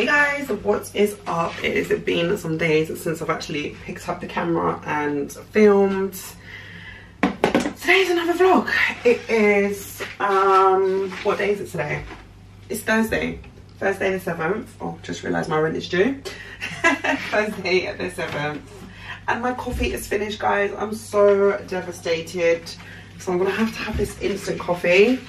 Hey guys, what is up? It has been some days since I've actually picked up the camera and filmed. Today's another vlog. It is what day is it today? It's Thursday the 7th. Oh, just realized my rent is due. Thursday the 7th, and my coffee is finished, guys. I'm so devastated, so I'm gonna have to have this instant coffee.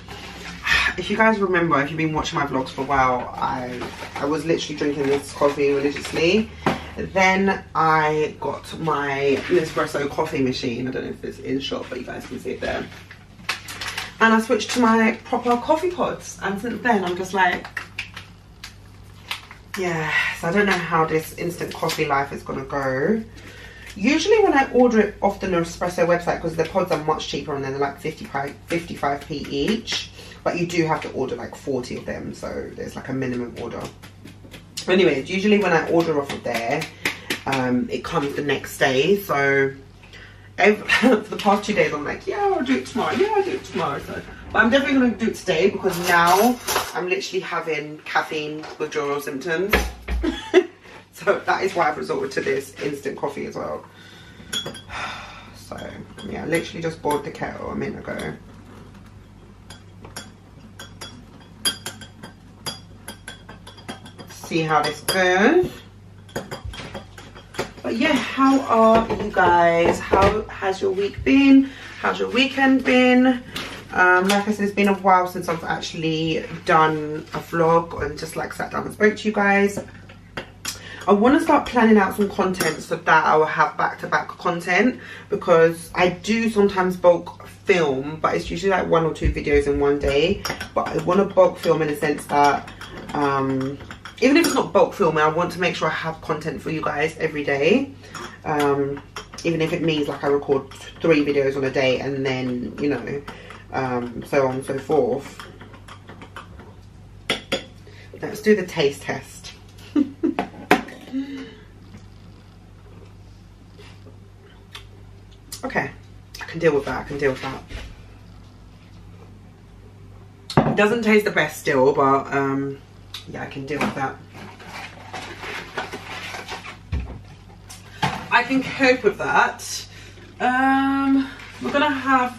If you guys remember, if you've been watching my vlogs for a while, I was literally drinking this coffee religiously. Then I got my Nespresso coffee machine. I don't know if it's in shot, but you guys can see it there. And I switched to my proper coffee pods. And since then, I'm just like, yeah. So I don't know how this instant coffee life is going to go. Usually when I order it off the Nespresso website, because the pods are much cheaper and they're like 55p each. But you do have to order like 40 of them, so there's like a minimum order. Anyways, usually when I order off of there, it comes the next day. So for the past 2 days, I'm like, yeah, I'll do it tomorrow. Yeah, I'll do it tomorrow. So, but I'm definitely going to do it today because now I'm literally having caffeine withdrawal symptoms. So that is why I've resorted to this instant coffee as well. So yeah, I literally just boiled the kettle a minute ago. See how this goes. But yeah, how are you guys? How has your week been? How's your weekend been? Like I said, it's been a while since I've actually done a vlog and just like sat down and spoke to you guys. I want to start planning out some content so that I will have back-to-back content, because I do sometimes bulk film, but it's usually like 1 or 2 videos in one day. But I want to bulk film in the sense that even if it's not bulk filming, I want to make sure I have content for you guys every day. Even if it means like I record 3 videos on a day and then, you know, so on and so forth. Let's do the taste test. Okay, I can deal with that, I can deal with that. It doesn't taste the best still, but yeah, I can deal with that. I can cope with that. We're gonna have,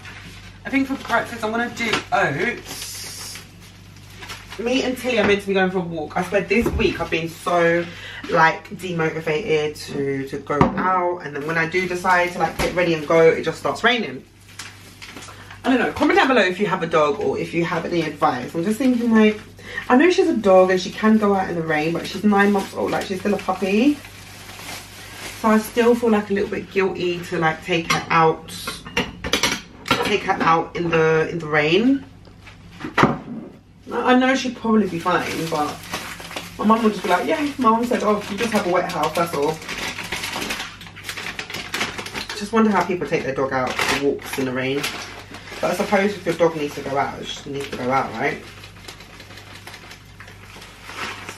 I think for breakfast, I'm gonna do oats. Me and Tilly are meant to be going for a walk. I swear this week I've been so like demotivated to go out, and then when I do decide to like get ready and go, it just starts raining. I don't know, comment down below if you have a dog or if you have any advice. I'm just thinking like, I know she's a dog and she can go out in the rain, but she's 9 months old, like she's still a puppy. So I still feel like a little bit guilty to like take her out in the rain. I know she'd probably be fine, but my mum would just be like, yeah, mum said, oh, you just have a wet house, that's all. Just wonder how people take their dog out for walks in the rain. But I suppose if your dog needs to go out, it just needs to go out, right?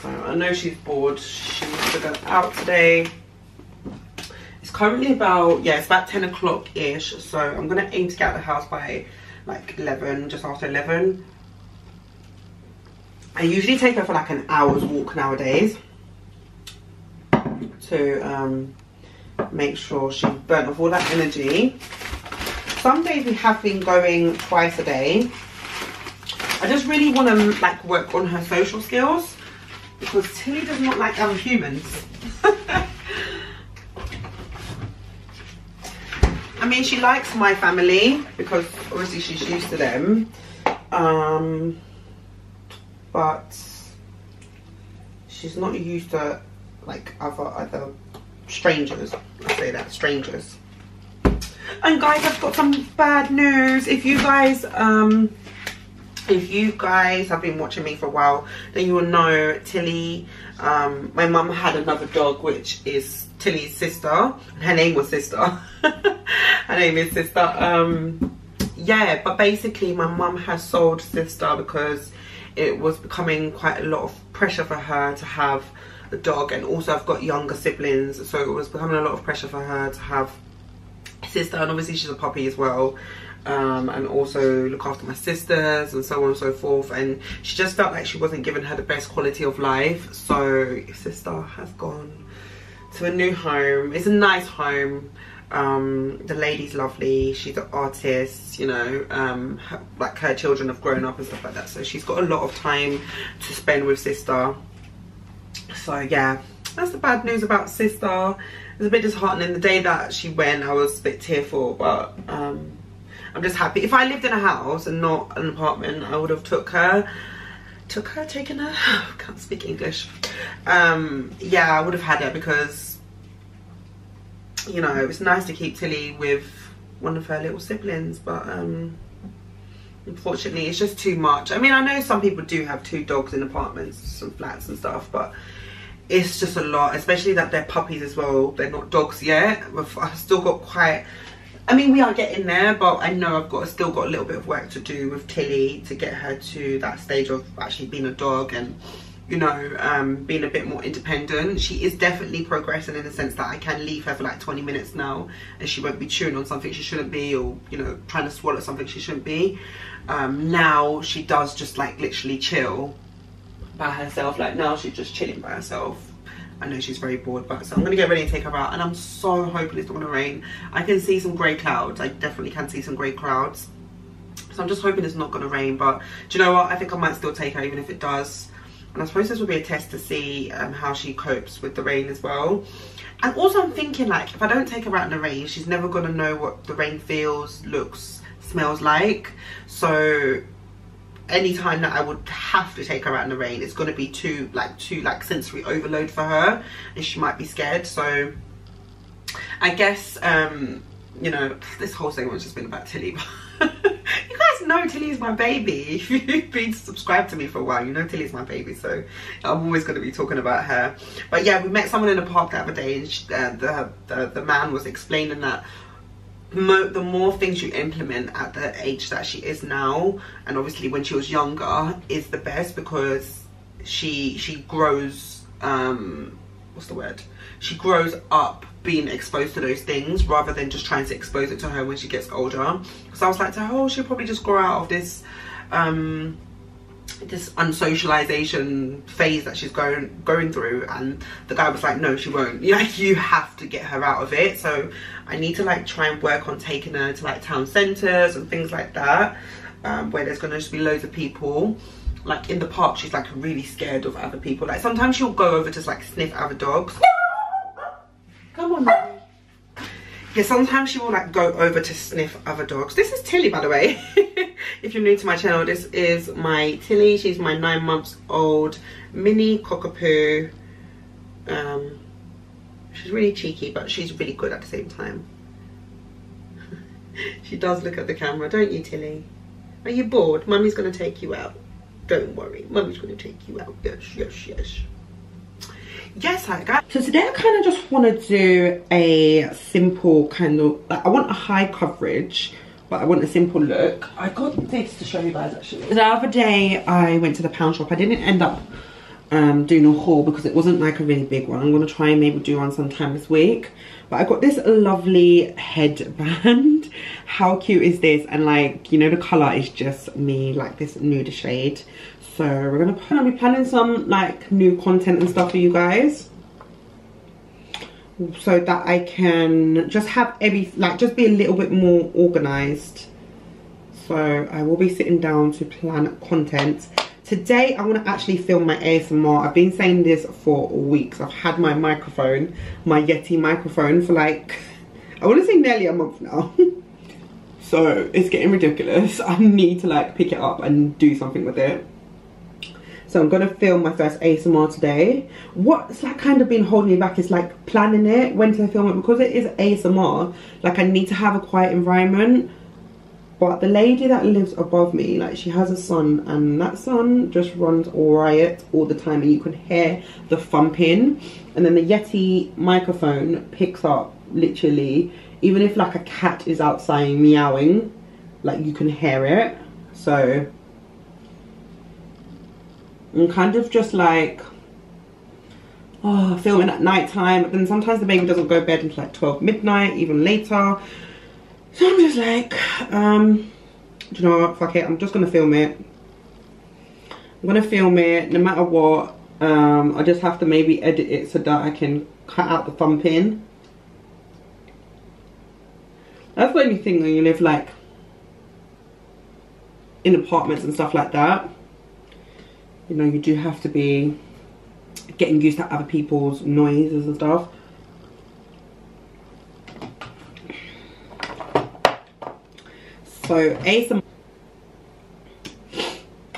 I know she's bored, she wants to go out today. It's currently about, yeah, it's about 10 o'clock-ish, so I'm going to aim to get out of the house by like 11, just after 11. I usually take her for like an hour's walk nowadays to make sure she burnt off all that energy. Some days we have been going twice a day. I just really want to like work on her social skills, because Tilly does not like other humans. I mean, she likes my family because obviously she's used to them, but she's not used to like other strangers. I say that, strangers. And guys, I've got some bad news. If you guys have been watching me for a while, then you will know Tilly, my mum had another dog, which is Tilly's sister. Her name was Sister. Her name is Sister. Yeah, but basically my mum has sold Sister because it was becoming quite a lot of pressure for her to have a dog. And also I've got younger siblings, so it was becoming a lot of pressure for her to have Sister. And obviously she's a puppy as well. and also look after my sisters and so on and so forth. And she just felt like she wasn't given her the best quality of life. So sister has gone to a new home. It's a nice home. The lady's lovely, she's an artist, you know, her children have grown up and stuff like that, so she's got a lot of time to spend with sister. So yeah, that's the bad news about sister. It's a bit disheartening. The day that she went, I was a bit tearful, but I'm just happy. If I lived in a house and not an apartment, I would have taken her can't speak English. Yeah, I would have had her, because you know, it's nice to keep Tilly with one of her little siblings, but unfortunately it's just too much. I mean, I know some people do have two dogs in apartments and flats and stuff, but it's just a lot, especially that they're puppies as well. They're not dogs yet. I've still got quite, I mean, we are getting there, but I know I've got still got a little bit of work to do with Tilly to get her to that stage of actually being a dog and, you know, being a bit more independent. She is definitely progressing in the sense that I can leave her for like 20 minutes now and she won't be chewing on something she shouldn't be, or, you know, trying to swallow something she shouldn't be. Now she does just like literally chill by herself. Like now she's just chilling by herself. I know she's very bored, but so I'm gonna get ready and take her out. And I'm so hoping it's not gonna rain. I can see some grey clouds. I definitely can see some grey clouds. So I'm just hoping it's not gonna rain, but do you know what? I think I might still take her even if it does. And I suppose this will be a test to see how she copes with the rain as well. And also I'm thinking, like, if I don't take her out in the rain, she's never going to know what the rain feels, looks, smells like. So any time that I would have to take her out in the rain, it's going to be too sensory overload for her. And she might be scared. So I guess, you know, this whole thing was just been about Tilly. No, Tilly's my baby. If you've been subscribed to me for a while, you know Tilly's my baby, so I'm always going to be talking about her. But yeah, we met someone in the park the other day, and she, the man was explaining that the more things you implement at the age that she is now, and obviously when she was younger, is the best, because she grows she grows up being exposed to those things rather than just trying to expose it to her when she gets older. Because I was like to her, oh, she'll probably just grow out of this this unsocialization phase that she's going through. And the guy was like, no, she won't. Like, you have to get her out of it. So I need to like try and work on taking her to like town centers and things like that, where there's gonna just be loads of people. Like in the park, she's like really scared of other people. Like sometimes she'll go over to like sniff other dogs. Come on, baby. Yeah, sometimes she will like go over to sniff other dogs. This is Tilly, by the way. If you're new to my channel, this is my Tilly. She's my 9-month-old mini cockapoo. She's really cheeky, but she's really good at the same time. She does look at the camera, don't you, Tilly? Are you bored? Mummy's gonna take you out. Don't worry, Mummy's gonna take you out. Yes, yes, yes. Yes, hi guys. So today I kind of just want to do a simple kind of, I want a high coverage, but I want a simple look. I got this to show you guys actually. The other day I went to the pound shop. I didn't end up doing a haul because it wasn't like a really big one. I'm going to try and maybe do one sometime this week. But I got this lovely headband. How cute is this? And like, you know, the colour is just me, like this nude shade. So we're gonna be planning some like new content and stuff for you guys, so that I can just have everything, like just be a little bit more organised. So I will be sitting down to plan content. Today I want to actually film my ASMR. I've been saying this for weeks. I've had my microphone, my Yeti microphone, for like, I want to say nearly a month now. So it's getting ridiculous. I need to like pick it up and do something with it. So I'm gonna film my first ASMR today. What's like kind of been holding me back is like planning it, when to film it, because it is ASMR. Like I need to have a quiet environment. But the lady that lives above me, like she has a son, and that son just runs riot all the time, and you can hear the thumping. And then the Yeti microphone picks up literally, even if like a cat is outside meowing, like you can hear it. So I'm kind of just like, oh, filming at night time. But then sometimes the baby doesn't go to bed until like 12 midnight, even later. So I'm just like, do you know what, fuck it, I'm just gonna film it. I'm gonna film it no matter what. I just have to maybe edit it so that I can cut out the thumping. That's the only thing when you live like in apartments and stuff like that, you know, you do have to be getting used to other people's noises and stuff. So ASMR,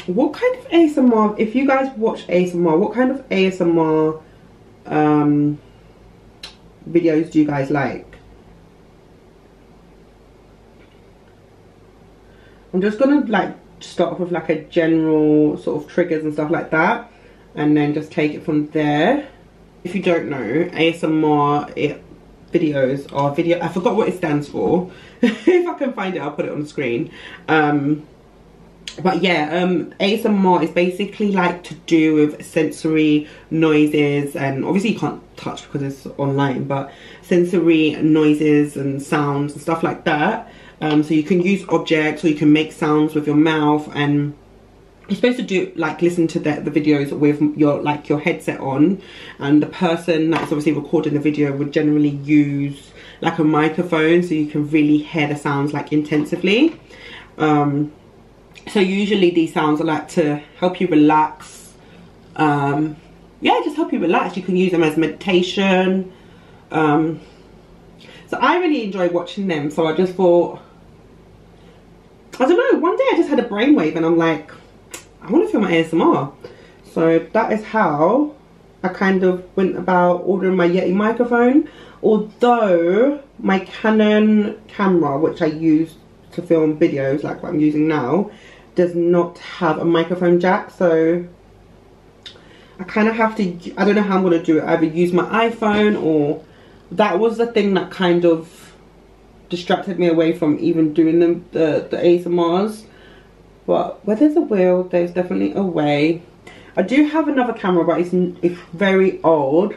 what kind of ASMR, if you guys watch ASMR, what kind of ASMR videos do you guys like? I'm just gonna like start off with like a general sort of triggers and stuff like that, and then just take it from there. If you don't know, ASMR videos are video, I forgot what it stands for. If I can find it, I'll put it on the screen. But yeah, ASMR is basically like to do with sensory noises, and obviously you can't touch because it's online, but sensory noises and sounds and stuff like that. So you can use objects, or you can make sounds with your mouth, and you're supposed to do like listen to the videos with your like your headset on, and the person that's obviously recording the video would generally use like a microphone, so you can really hear the sounds like intensively. So usually these sounds are like to help you relax. Yeah, just help you relax. You can use them as meditation. So I really enjoy watching them. So I just thought, I don't know, one day I just had a brainwave and I'm like, I want to film my ASMR. So that is how I kind of went about ordering my Yeti microphone. Although my Canon camera, which I use to film videos like what I'm using now, does not have a microphone jack, so I kind of have to, I don't know how I'm going to do it, either use my iPhone, or that was the thing that kind of distracted me away from even doing the ASMRs. But where there's a will, there's definitely a way. I do have another camera, but it's very old,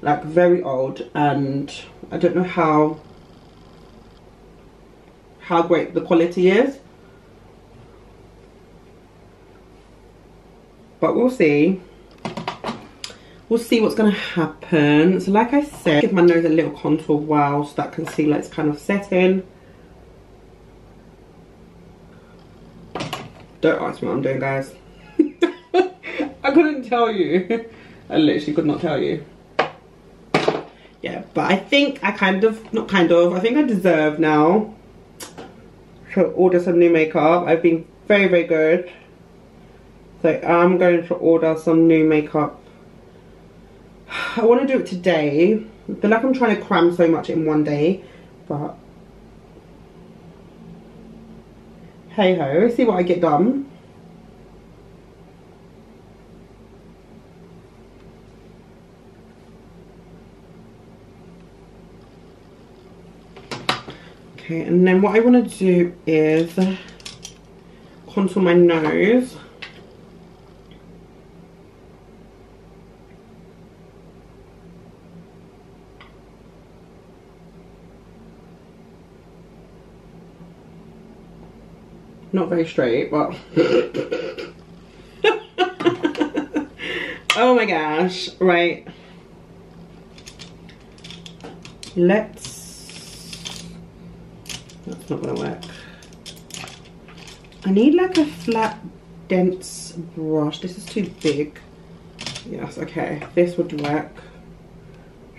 like very old, and I don't know how great the quality is, but we'll see. We'll see what's gonna happen. So like I said, give my nose a little contour whilst that concealer is kind of setting. Don't ask me what I'm doing, guys. I couldn't tell you. I literally could not tell you. Yeah, but I think I kind of, not kind of, I think I deserve now to order some new makeup. I've been very, very good. So I'm going to order some new makeup. I want to do it today. I feel like I'm trying to cram so much in one day, but hey ho, see what I get done. Okay, and then what I want to do is contour my nose. Not very straight, but oh my gosh, right. That's not gonna work. I need like a flat, dense brush. This is too big. Yes, okay, this would work.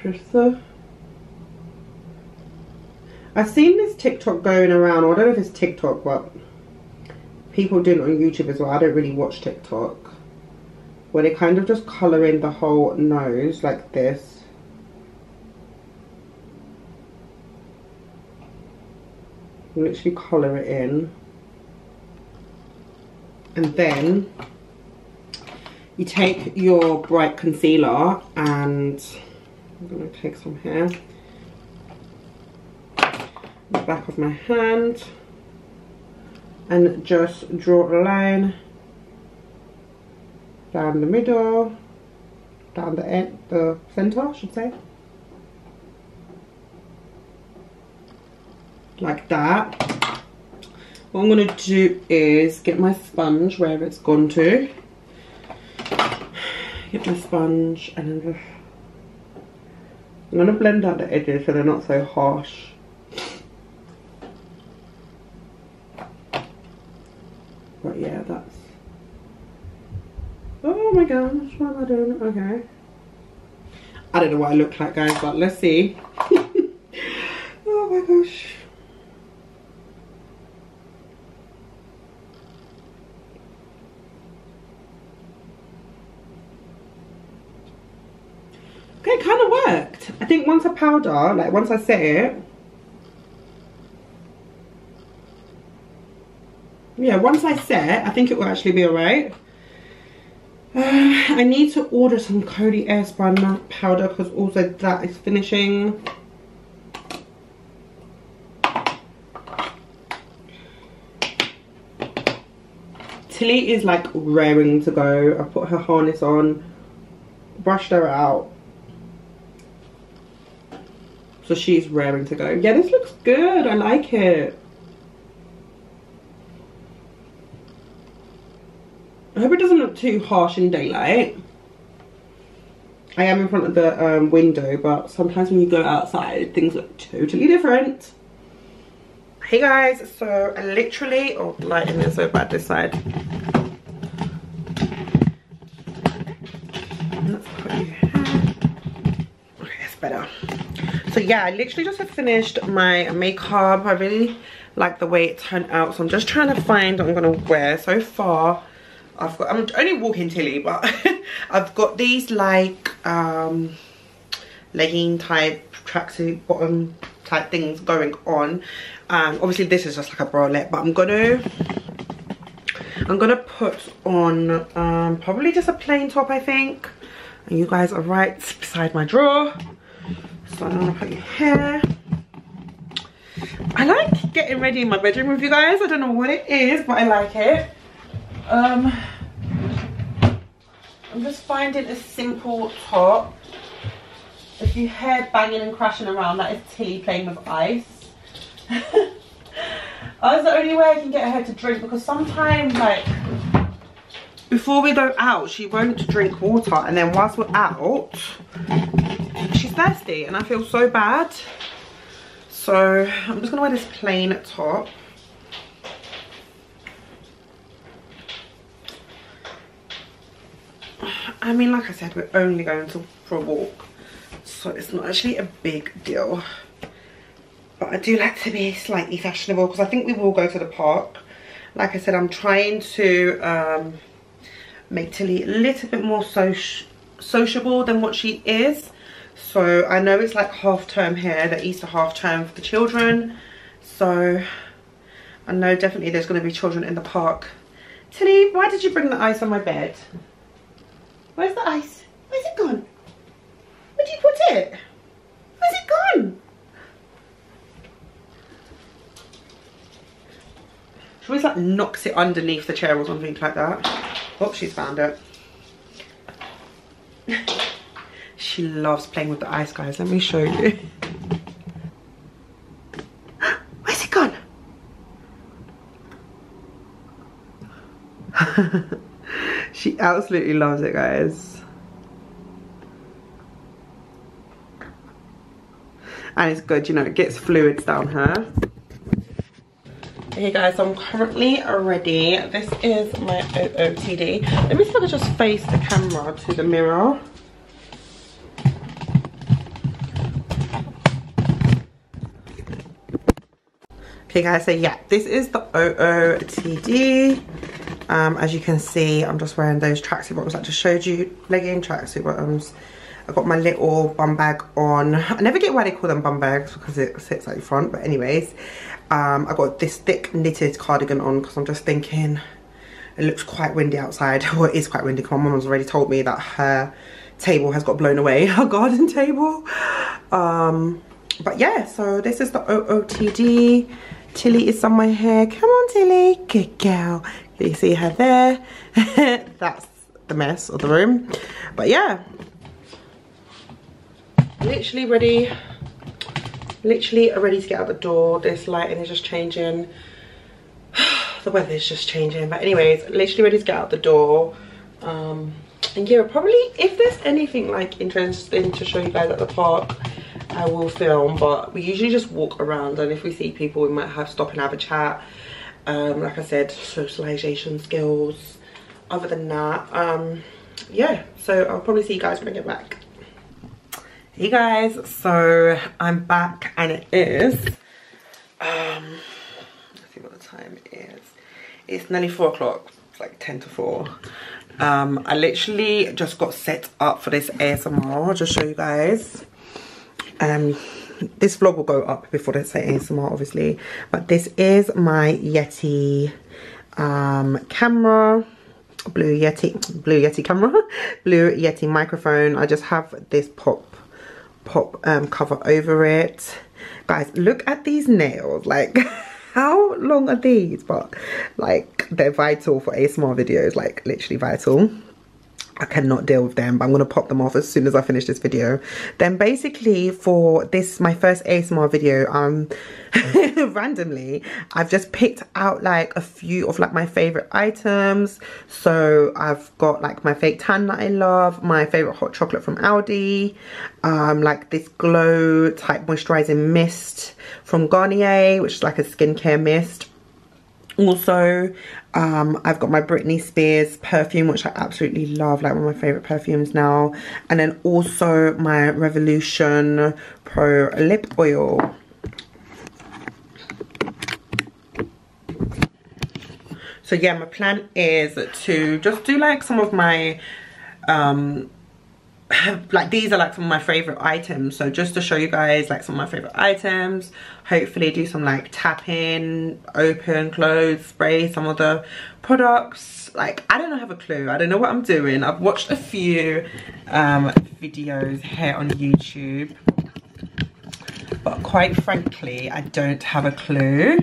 Just the, I've seen this TikTok going around, or I don't know if it's TikTok, but people doing it on YouTube as well. I don't really watch TikTok, where they kind of just colour in the whole nose like this. Literally colour it in, and then you take your bright concealer, and I'm gonna take some here, the back of my hand, and just draw a line down the middle, down the end, the center I should say. like that. What I'm going to do is get my sponge wherever it's gone to. Get my sponge and then just... I'm going to blend out the edges so they're not so harsh. But yeah, that's... Oh my gosh, what am I doing? Okay. I don't know what I look like, guys, but let's see. Oh my gosh. Okay, it kind of worked. I think once I powder, like once I set it. Yeah, once I set, I think it will actually be alright. I need to order some Cody Airspun powder because also that is finishing. Tilly is like raring to go. I put her harness on, brushed her out. So she's raring to go. Yeah, this looks good. I like it. I hope it doesn't look too harsh in daylight. I am in front of the window, but sometimes when you go outside, things look totally different. Hey guys, so I literally, oh, the lighting is so bad this side. That's pretty. Okay, that's better. So yeah, I literally just have finished my makeup. I really like the way it turned out, so I'm just trying to find what I'm gonna wear. So far, I've got, I'm only walking Tilly, but I've got these like legging type tracksuit bottom type things going on. Obviously this is just like a bralette, but I'm gonna put on probably just a plain top, I think. And you guys are right beside my drawer. So I'm gonna put your hair. I like getting ready in my bedroom with you guys. I don't know what it is, but I like it. I'm just finding a simple top. If you hear banging and crashing around, that is Tilly playing with ice. That's the only way I can get her to drink, because sometimes, like, before we go out, she won't drink water, and then whilst we're out, she's thirsty, and I feel so bad. So I'm just gonna wear this plain top. I mean, like I said, we're only going for a walk, so it's not actually a big deal. But I do like to be slightly fashionable, because I think we will go to the park. Like I said, I'm trying to make Tilly a little bit more sociable than what she is. So I know it's like half term here, the Easter half term for the children. So I know definitely there's going to be children in the park. Tilly, why did you bring the ice on my bed? Where's the ice? Where's it gone? Where did you put it? Where's it gone? She always like knocks it underneath the chair or something like that. Oh, she's found it. She loves playing with the ice, guys. Let me show you. Where's it gone? She absolutely loves it, guys. And it's good, you know, it gets fluids down her. Hey guys, I'm currently ready. This is my OOTD. Let me see if I can just face the camera to the mirror. Okay guys, so yeah, this is the OOTD. As you can see, I'm just wearing those tracksuit bottoms I just showed you, legging tracksuit bottoms. I got my little bum bag on. I never get why they call them bum bags because it sits out front, but anyways, I got this thick knitted cardigan on because I'm just thinking it looks quite windy outside. Well, it is quite windy because my mum's already told me that her table has got blown away, her garden table. But yeah, so this is the OOTD. Tilly is on my hair. Come on, Tilly. Good girl. You see her there. That's the mess of the room. But yeah, literally ready. literally are ready to get out the door. This lighting is just changing. The weather is just changing. But anyways, literally ready to get out the door. And yeah, probably if there's anything like interesting to show you guys at the park, I will film, but we usually just walk around, and if we see people we might have stop and have a chat. Like I said, socialization skills. Other than that, yeah, so I'll probably see you guys when I get back. Hey guys, so I'm back, and it is let's see what the time is. It's nearly 4 o'clock. It's like 10 to 4. I literally just got set up for this ASMR. I'll just show you guys. This vlog will go up before they say ASMR obviously, but this is my Yeti camera, Blue Yeti camera, Blue Yeti microphone. I just have this pop cover over it. Guys, look at these nails, like how long are these? But like they're vital for ASMR videos, like literally vital. I cannot deal with them, but I'm going to pop them off as soon as I finish this video. Then basically for this, my first ASMR video, randomly, I've just picked out like a few of like my favourite items. So I've got like my fake tan that I love, my favourite hot chocolate from Aldi, like this glow type moisturising mist from Garnier, which is like a skincare mist. Also, I've got my Britney Spears perfume, which I absolutely love, like one of my favourite perfumes now. And then also my Revolution Pro lip oil. So yeah, my plan is to just do like some of my, like these are like some of my favourite items. So just to show you guys like some of my favourite items. Hopefully do some like tapping, open, close, spray some of the products. Like I don't have a clue. I don't know what I'm doing. I've watched a few videos here on YouTube, but quite frankly I don't have a clue.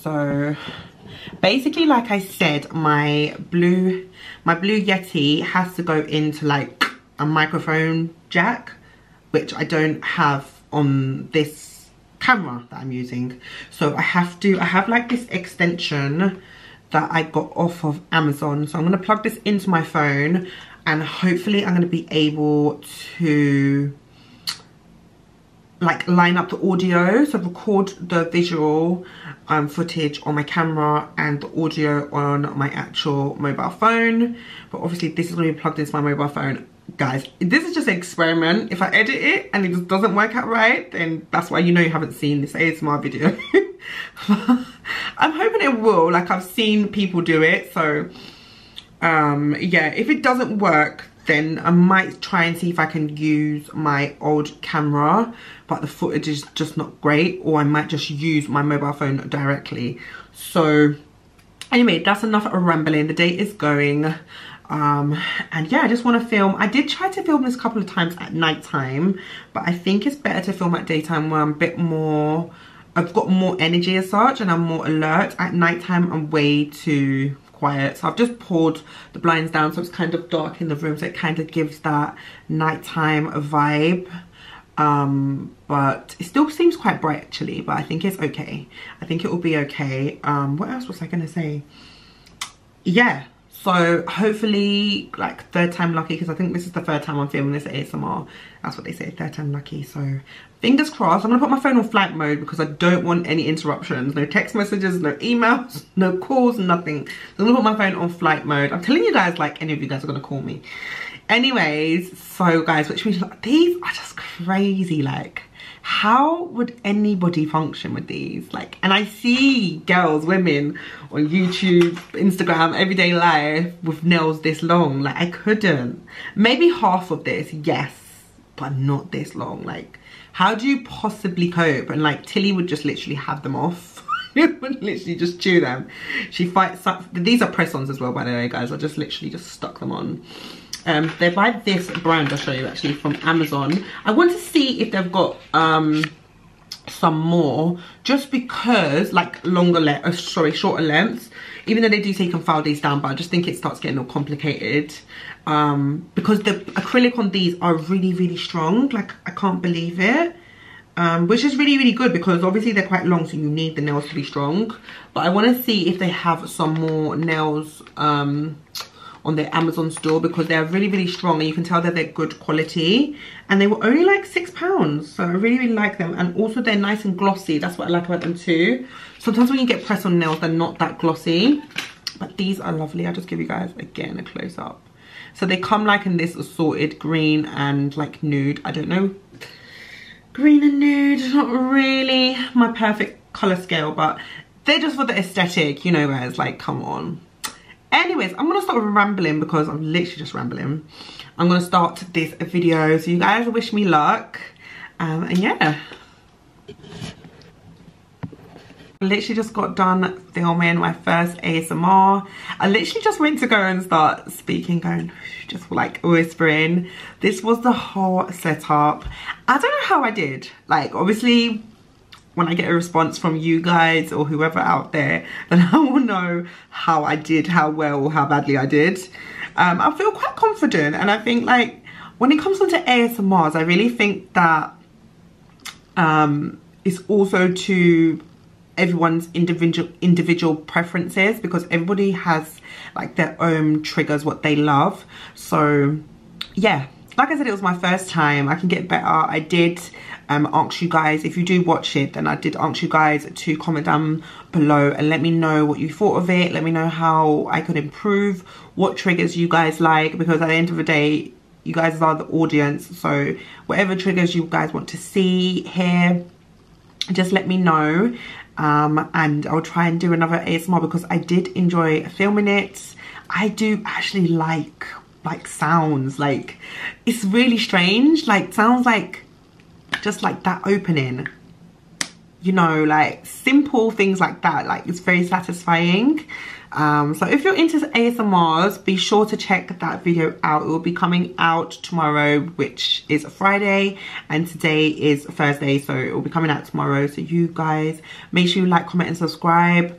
So basically, like I said, my blue Yeti has to go into like a microphone jack, which I don't have on this camera that I'm using. So I have like this extension that I got off of Amazon, so I'm going to plug this into my phone, and hopefully I'm going to be able to like line up the audio, so record the visual footage on my camera and the audio on my actual mobile phone. But obviously this is going to be plugged into my mobile phone. Guys, this is just an experiment. If I edit it and it just doesn't work out right, then that's why you know you haven't seen this ASMR video. I'm hoping it will, like I've seen people do it. So yeah, if it doesn't work, then I might try and see if I can use my old camera, but the footage is just not great, or I might just use my mobile phone directly. So anyway, that's enough rambling. The day is going. And yeah, I just want to film. I did try to film this a couple of times at night time, but I think it's better to film at daytime where I'm a bit more, I've got more energy as such, and I'm more alert. At night time I'm way too quiet. So I've just pulled the blinds down, so it's kind of dark in the room, so it kind of gives that nighttime vibe. But it still seems quite bright actually, but I think it's okay. I think it will be okay. What else was I gonna say? Yeah. So hopefully, like, third time lucky, because I think this is the third time I'm filming this ASMR. That's what they say, third time lucky. So fingers crossed. I'm going to put my phone on flight mode because I don't want any interruptions. No text messages, no emails, no calls, nothing. So I'm going to put my phone on flight mode. I'm telling you guys, like, any of you guys are going to call me. Anyways, so guys, which means like, these are just crazy. Like, how would anybody function with these? Like, and I see girls, women on YouTube, Instagram, everyday life with nails this long. Like, I couldn't. Maybe half of this, yes, but not this long. Like, how do you possibly cope? And like, Tilly would just literally have them off. It would literally just chew them. She fights up. These are press-ons as well, by the way, guys. I just literally just stuck them on. They're by this brand, I'll show you actually, from Amazon. I want to see if they've got some more, just because like longer length, sorry, shorter lengths, even though they do say you can file these down, but I just think it starts getting all complicated, because the acrylic on these are really, really strong. Like, I can't believe it. which is really, really good because obviously they're quite long, so you need the nails to be strong. But I want to see if they have some more nails on their Amazon store, because they're really, really strong and you can tell that they're good quality. And they were only like £6, so I really, really like them. And also they're nice and glossy. That's what I like about them too. Sometimes when you get press on nails, they're not that glossy, but these are lovely. I'll just give you guys again a close up. So they come like in this assorted green and like nude. I don't know, green and nude, not really my perfect color scale, but they're just for the aesthetic, you know guys, like come on. Anyways, I'm gonna start rambling because I'm literally just rambling. I'm gonna start this video, so you guys wish me luck. And yeah, literally just got done filming my first ASMR. I literally just went to go and start speaking, going just like whispering. This was the whole setup. I don't know how I did. Like obviously when I get a response from you guys or whoever out there, then I will know how I did, how well or how badly I did. I feel quite confident, and I think like when it comes onto ASMRs, I really think that it's also to everyone's individual preferences, because everybody has like their own triggers, what they love. So yeah, like I said, it was my first time. I can get better. I did ask you guys, if you do watch it, then I did ask you guys to comment down below and let me know what you thought of it. Let me know how I could improve, what triggers you guys like, because at the end of the day, you guys are the audience. So whatever triggers you guys want to see here, just let me know. And I'll try and do another ASMR, because I did enjoy filming it. I do actually like sounds. Like it's really strange, like sounds like just like that opening, you know, like simple things like that, like it's very satisfying. So if you're into ASMRs, be sure to check that video out. It will be coming out tomorrow, which is Friday, and today is Thursday, so it will be coming out tomorrow. So you guys make sure you like, comment and subscribe,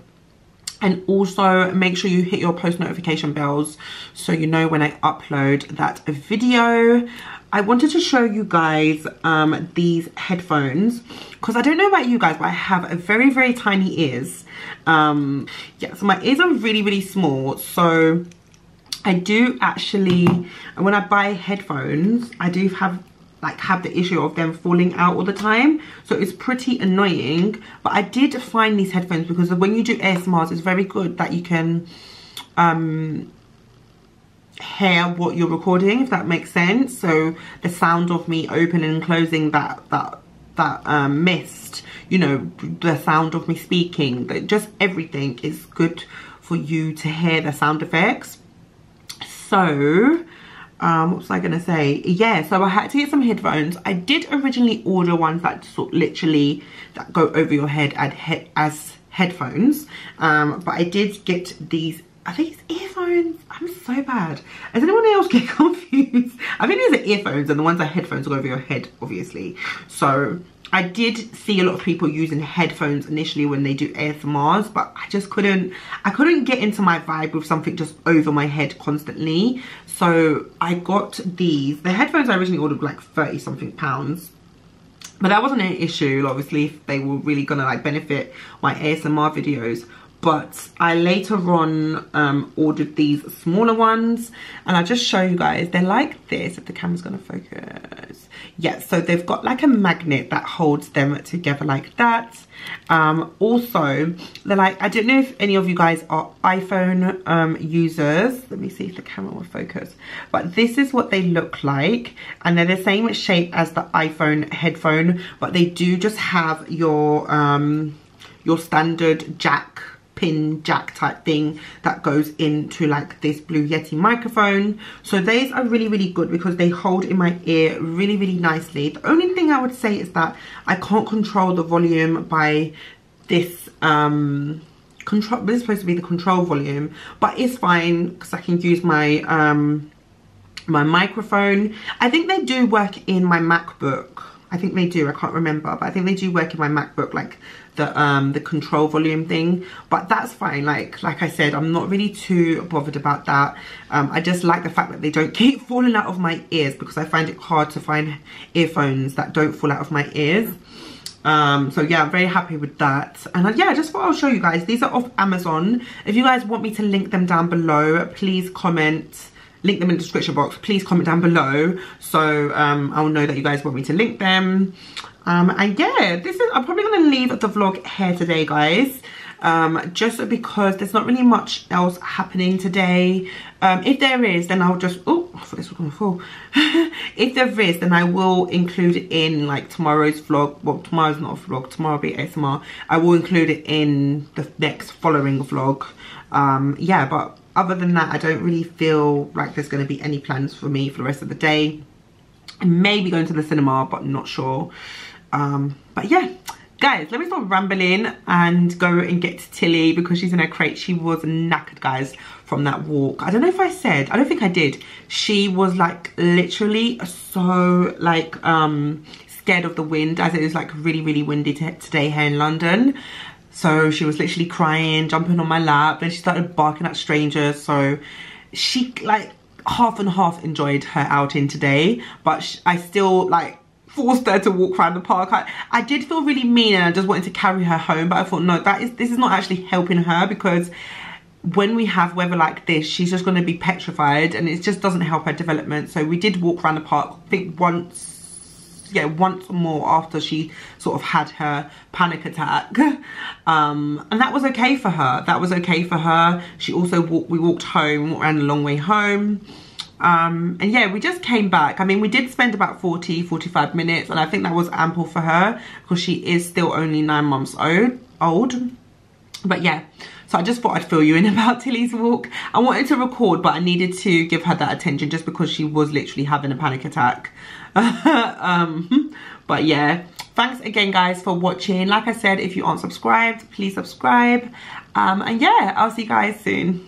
and also make sure you hit your post notification bells so you know when I upload that video. I wanted to show you guys these headphones, because I don't know about you guys, but I have a very, very tiny ears. Yeah, so my ears are really, really small. So I do actually, when I buy headphones, I do have the issue of them falling out all the time, so it's pretty annoying. But I did find these headphones, because when you do ASMRs, it's very good that you can hear what you're recording, if that makes sense. So the sound of me opening and closing that mist, you know, the sound of me speaking, just everything is good for you to hear the sound effects. So what was I gonna say? Yeah, so I had to get some headphones. I did originally order ones that sort literally that go over your head as headphones, but I did get these. Are these earphones? I'm so bad. Does anyone else get confused? I think these are earphones, and the ones that headphones go over your head, obviously. So I did see a lot of people using headphones initially when they do ASMRs, but I just couldn't. I couldn't get into my vibe with something just over my head constantly. So I got these. The headphones I originally ordered were like 30-something pounds, but that wasn't an issue. Obviously, if they were really gonna like benefit my ASMR videos. But I later on ordered these smaller ones, and I'll just show you guys. They're like this, if the camera's gonna focus. Yeah, so they've got like a magnet that holds them together like that. Also, they're like, I don't know if any of you guys are iPhone users. Let me see if the camera will focus. But this is what they look like, and they're the same shape as the iPhone headphone, but they do just have your standard jack, pin jack type thing that goes into like this Blue Yeti microphone. So these are really, really good because they hold in my ear really, really nicely. The only thing I would say is that I can't control the volume by this control. This is supposed to be the control volume, but it's fine because I can use my my microphone. I think they do work in my MacBook. I think they do, I can't remember, but I think they do work in my MacBook, like the control volume thing. But that's fine, like I said, I'm not really too bothered about that. I just like the fact that they don't keep falling out of my ears, because I find it hard to find earphones that don't fall out of my ears. So yeah, I'm very happy with that. And yeah, I just thought I'll show you guys. These are off Amazon. If you guys want me to link them down below, please comment. Link them in the description box. Please comment down below, so I'll know that you guys want me to link them. And yeah, this is, I'm probably gonna leave the vlog here today, guys. Just because there's not really much else happening today. If there is, then I'll just, oh, I thought this was gonna fall. If there is, then I will include it in like tomorrow's vlog. Well, tomorrow's not a vlog, tomorrow will be ASMR. I will include it in the next following vlog. Yeah, but other than that, I don't really feel like there's gonna be any plans for me for the rest of the day. Maybe going to the cinema, but not sure. But yeah. Guys, let me stop rambling and go and get to Tilly, because she's in her crate. She was knackered, guys, from that walk. I don't know if I said, I don't think I did. She was like literally so like scared of the wind, as it is like really, really windy today here in London. So she was literally crying, jumping on my lap. Then she started barking at strangers. So she like half and half enjoyed her outing today, but I still like forced her to walk around the park. I did feel really mean, and I just wanted to carry her home, but I thought, no, this is not actually helping her, because when we have weather like this, she's just going to be petrified, and it just doesn't help her development. So we did walk around the park, I think once more after she sort of had her panic attack. And that was okay for her. That was okay for her. She also walked, we walked home, walked around a long way home. And yeah, we just came back. I mean, we did spend about 40-45 minutes, and I think that was ample for her, because she is still only 9 months old. But yeah, so I just thought I'd fill you in about Tilly's walk. I wanted to record, but I needed to give her that attention, just because she was literally having a panic attack. But yeah, thanks again, guys, for watching. Like I said, if you aren't subscribed, please subscribe. And yeah, I'll see you guys soon.